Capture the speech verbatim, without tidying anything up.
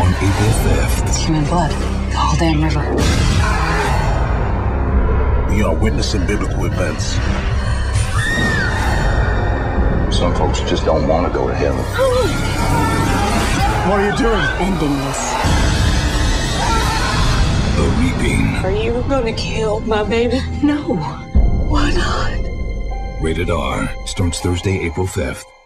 on April fifth. It's human blood. The whole damn river. We are witnessing biblical events. Some folks just don't want to go to heaven. What are you doing? Ending this. The Reaping. Are you gonna kill my baby? No. Why not? Rated R. Starts Thursday, April fifth.